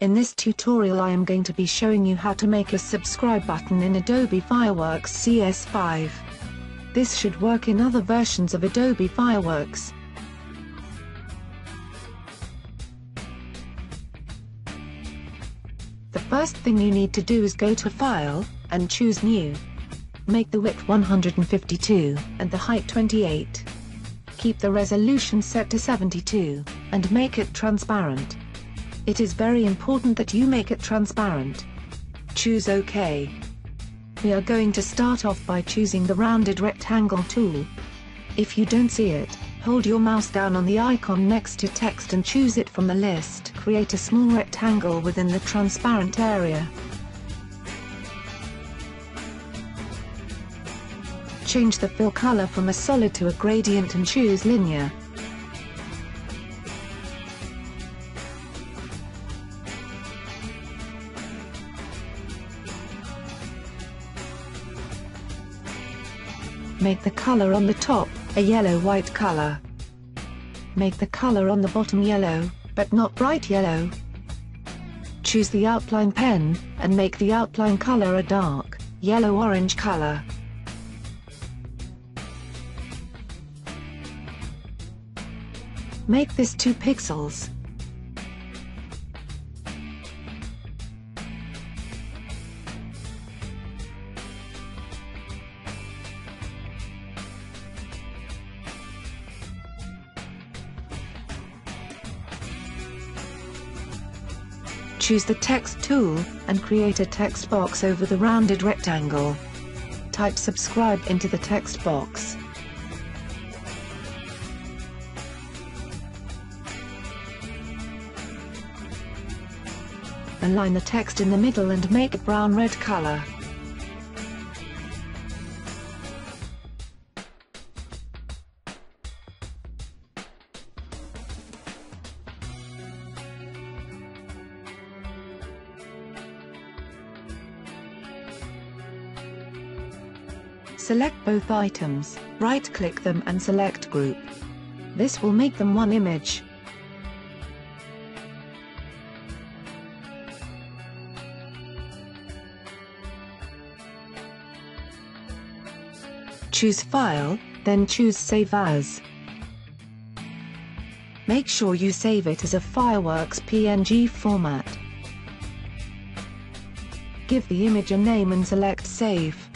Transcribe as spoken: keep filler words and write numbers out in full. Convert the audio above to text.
In this tutorial I am going to be showing you how to make a subscribe button in Adobe Fireworks C S five. This should work in other versions of Adobe Fireworks. The first thing you need to do is go to File, and choose New. Make the width one hundred fifty-two, and the height twenty-eight. Keep the resolution set to seventy-two, and make it transparent. It is very important that you make it transparent. Choose OK. We are going to start off by choosing the rounded rectangle tool. If you don't see it, hold your mouse down on the icon next to text and choose it from the list. Create a small rectangle within the transparent area. Change the fill color from a solid to a gradient and choose linear. Make the color on the top a yellow-white color. Make the color on the bottom yellow, but not bright yellow. Choose the outline pen, and make the outline color a dark, yellow-orange color. Make this two pixels. Choose the text tool, and create a text box over the rounded rectangle. Type subscribe into the text box. Align the text in the middle and make a brown-red color. Select both items, right-click them and select Group. This will make them one image. Choose File, then choose Save As. Make sure you save it as a Fireworks P N G format. Give the image a name and select Save.